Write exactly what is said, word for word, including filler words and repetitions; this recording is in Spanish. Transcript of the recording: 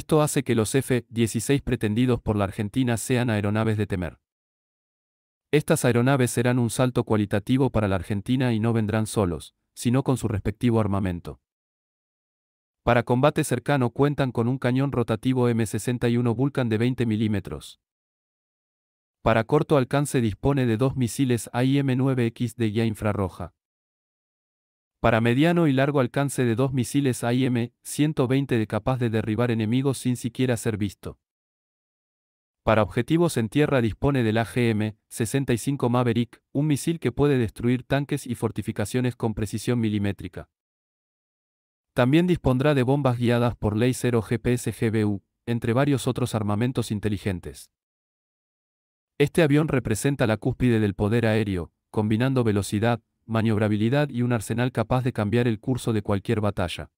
Esto hace que los F dieciséis pretendidos por la Argentina sean aeronaves de temer. Estas aeronaves serán un salto cualitativo para la Argentina y no vendrán solos, sino con su respectivo armamento. Para combate cercano cuentan con un cañón rotativo M sesenta y uno Vulcan de veinte milímetros. Para corto alcance dispone de dos misiles A I M nueve X de guía infrarroja. Para mediano y largo alcance de dos misiles A I M ciento veinte de capaz de derribar enemigos sin siquiera ser visto. Para objetivos en tierra dispone del A G M sesenta y cinco Maverick, un misil que puede destruir tanques y fortificaciones con precisión milimétrica. También dispondrá de bombas guiadas por láser o G P S G B U, entre varios otros armamentos inteligentes. Este avión representa la cúspide del poder aéreo, combinando velocidad, maniobrabilidad y un arsenal capaz de cambiar el curso de cualquier batalla.